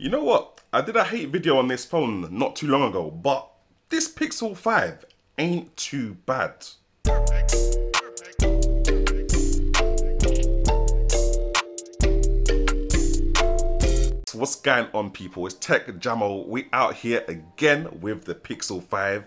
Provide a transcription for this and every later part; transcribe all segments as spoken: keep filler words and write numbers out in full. You know what? I did a hate video on this phone not too long ago, but this Pixel five ain't too bad. What's going on, people? It's Tech Jamo. We out here again with the Pixel five.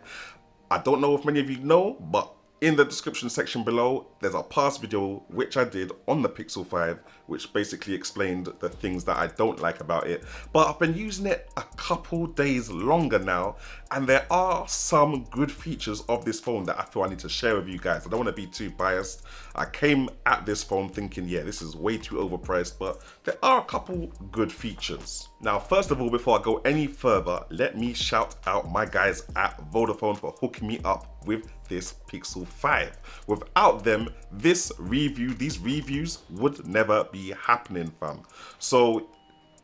I don't know if many of you know, but in the description section below, there's a past video which I did on the Pixel five, which basically explained the things that I don't like about it. But I've been using it a couple days longer now, and there are some good features of this phone that I feel I need to share with you guys. I don't want to be too biased. I came at this phone thinking, yeah, this is way too overpriced, but there are a couple good features. Now, first of all, before I go any further, let me shout out my guys at Vodafone for hooking me up with this Pixel five. Without them, this review, these reviews would never be happening, fam. So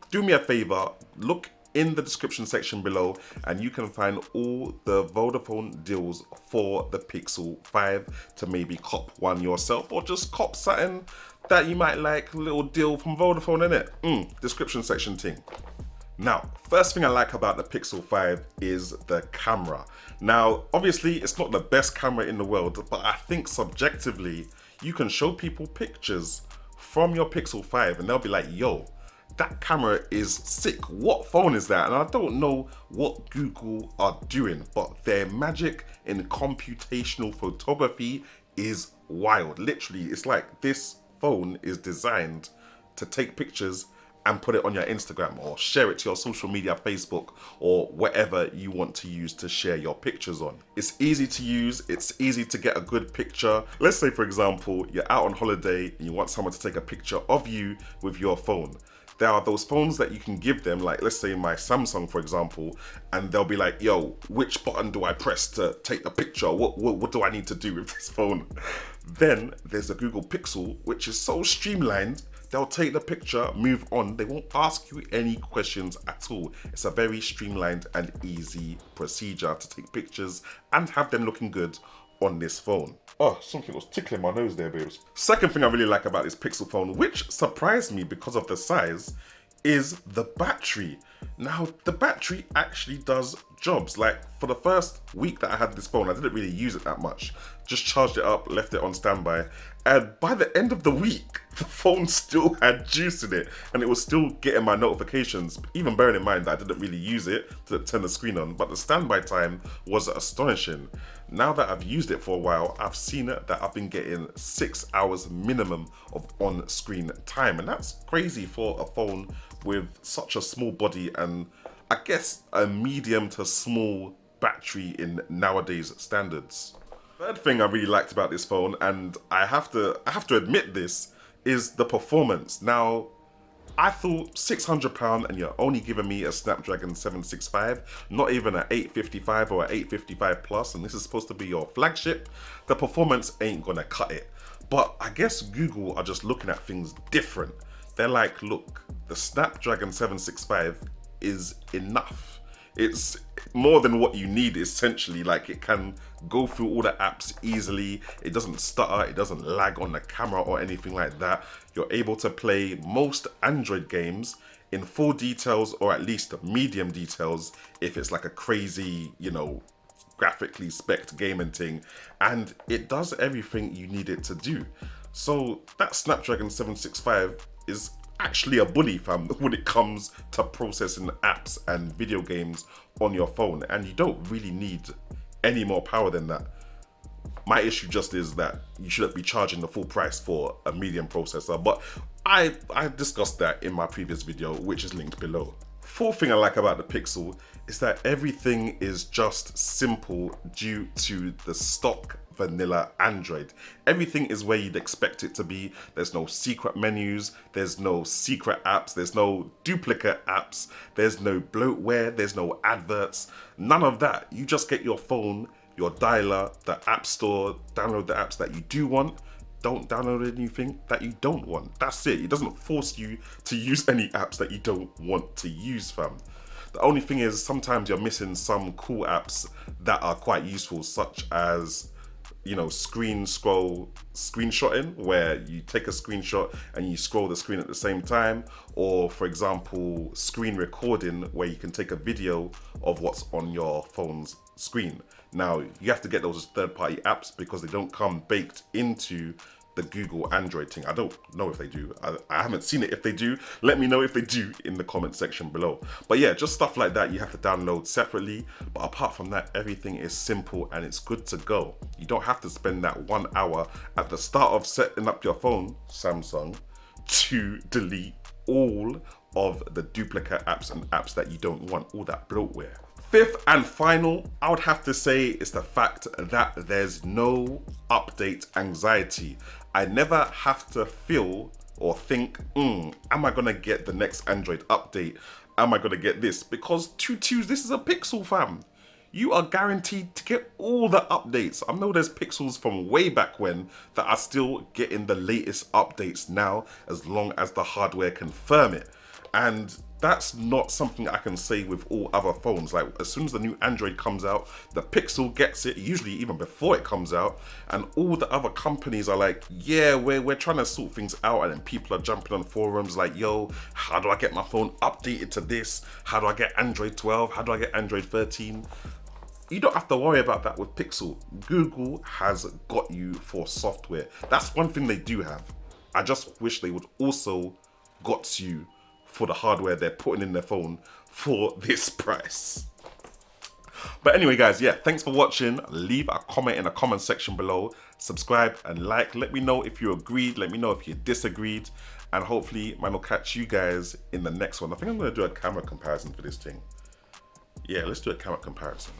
do me a favor, look in the description section below and you can find all the Vodafone deals for the Pixel five to maybe cop one yourself or just cop something that you might like, little deal from Vodafone, innit? Mm, description section ting. Now, first thing I like about the Pixel five is the camera. Now, obviously, it's not the best camera in the world, but I think subjectively, you can show people pictures from your Pixel five and they'll be like, yo, that camera is sick. What phone is that? And I don't know what Google are doing, but their magic in computational photography is wild. Literally, it's like this phone is designed to take pictures and put it on your Instagram or share it to your social media, Facebook, or whatever you want to use to share your pictures on. It's easy to use, it's easy to get a good picture. Let's say, for example, you're out on holiday and you want someone to take a picture of you with your phone. There are those phones that you can give them, like let's say my Samsung, for example, and they'll be like, yo, which button do I press to take the picture? What, what, what do I need to do with this phone? Then there's the Google Pixel, which is so streamlined. They'll take the picture, move on. They won't ask you any questions at all. It's a very streamlined and easy procedure to take pictures and have them looking good on this phone. Oh, something was tickling my nose there, babes. Second thing I really like about this Pixel phone, which surprised me because of the size, is the battery. Now, the battery actually does jobs. Like, for the first week that I had this phone, I didn't really use it that much. Just charged it up, left it on standby, and by the end of the week, the phone still had juice in it, and it was still getting my notifications, even bearing in mind that I didn't really use it to turn the screen on, but the standby time was astonishing. Now that I've used it for a while, I've seen that I've been getting six hours minimum of on-screen time, and that's crazy for a phone with such a small body and I guess a medium to small battery in nowadays standards. Third thing I really liked about this phone, and I have to I have to admit this, is the performance. Now, I thought six hundred pounds and you're only giving me a Snapdragon seven sixty-five, not even an eight fifty-five or an eight fifty-five plus, and this is supposed to be your flagship. The performance ain't gonna cut it. But I guess Google are just looking at things different. They're like, look, the Snapdragon seven sixty-five is enough. It's more than what you need, essentially. Like, it can go through all the apps easily. It doesn't stutter, it doesn't lag on the camera or anything like that. You're able to play most Android games in full details, or at least medium details, if it's like a crazy, you know, graphically spec'd gaming thing. And it does everything you need it to do. So that Snapdragon seven sixty-five is actually a bully, fam, when it comes to processing apps and video games on your phone, and you don't really need any more power than that. My issue just is that you shouldn't be charging the full price for a medium processor, but I, I discussed that in my previous video, which is linked below. Fourth thing I like about the Pixel is that everything is just simple due to the stock vanilla Android. Everything is where you'd expect it to be. There's no secret menus, there's no secret apps, there's no duplicate apps, there's no bloatware, there's no adverts, none of that. You just get your phone, your dialer, the app store, download the apps that you do want, don't download anything that you don't want. That's it. It doesn't force you to use any apps that you don't want to use, fam. The only thing is sometimes you're missing some cool apps that are quite useful, such as you know, screen scroll screenshotting, where you take a screenshot and you scroll the screen at the same time, or for example, screen recording, where you can take a video of what's on your phone's screen. Now, you have to get those third-party apps because they don't come baked into the Google Android thing. I don't know if they do. I, I haven't seen it. If they do, let me know if they do in the comment section below. But yeah, just stuff like that you have to download separately. But apart from that, everything is simple and it's good to go. You don't have to spend that one hour at the start of setting up your phone, Samsung, to delete all of the duplicate apps and apps that you don't want, all that bloatware. Fifth and final, I would have to say, is the fact that there's no update anxiety. I never have to feel or think, mm, am I gonna get the next Android update? Am I gonna get this? Because tutus, this is a Pixel, fam. You are guaranteed to get all the updates. I know there's Pixels from way back when that are still getting the latest updates now, as long as the hardware can firm it. And that's not something I can say with all other phones. Like, as soon as the new Android comes out, the Pixel gets it, usually even before it comes out, and all the other companies are like, yeah, we're, we're trying to sort things out, and then people are jumping on forums like, yo, how do I get my phone updated to this? How do I get Android twelve? How do I get Android thirteen? You don't have to worry about that with Pixel. Google has got you for software. That's one thing they do have. I just wish they would also got you for the hardware they're putting in their phone for this price. But anyway, guys, yeah, thanks for watching. Leave a comment in the comment section below. Subscribe and like. Let me know if you agreed. Let me know if you disagreed. And hopefully, man, will catch you guys in the next one. I think I'm going to do a camera comparison for this thing. Yeah, let's do a camera comparison.